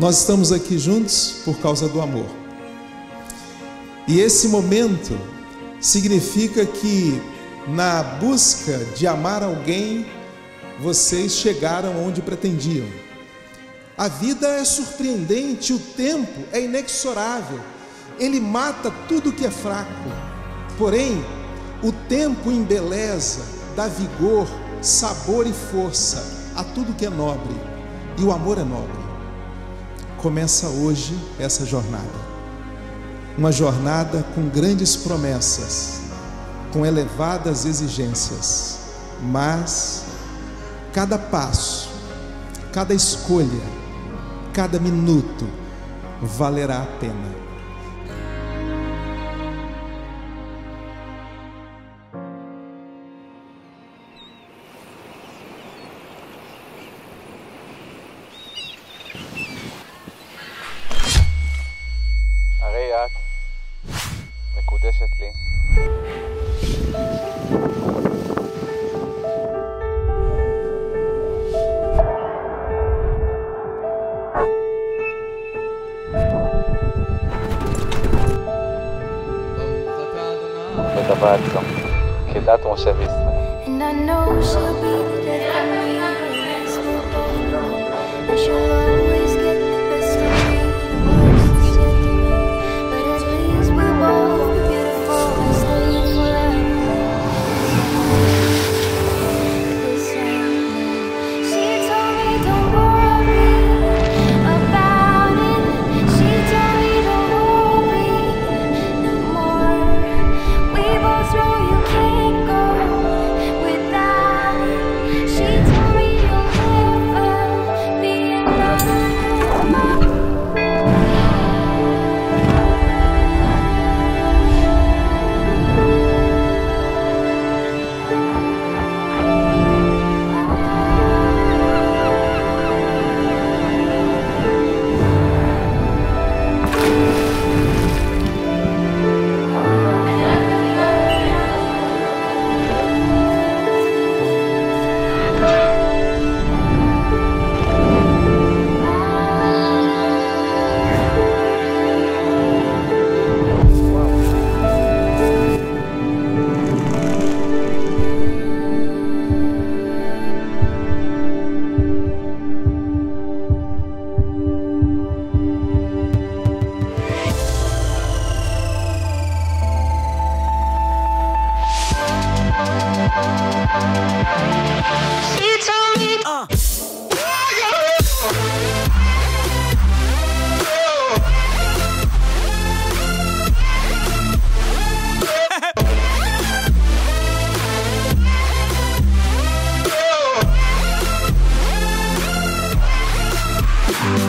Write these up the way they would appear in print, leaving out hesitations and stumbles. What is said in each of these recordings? Nós estamos aqui juntos por causa do amor. E esse momento significa que na busca de amar alguém, vocês chegaram onde pretendiam. A vida é surpreendente, o tempo é inexorável. Ele mata tudo que é fraco. Porém, o tempo embeleza, dá vigor, sabor e força a tudo que é nobre. E o amor é nobre. Começa hoje essa jornada. Uma jornada com grandes promessas, com elevadas exigências, mas cada passo, cada escolha, cada minuto valerá a pena. And I know she'll be there for me, and she'll always get the best of me, but at least we're both beautiful and staying forever. She told me don't worry about it. She told me don't worry no more. We both know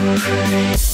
you can't go.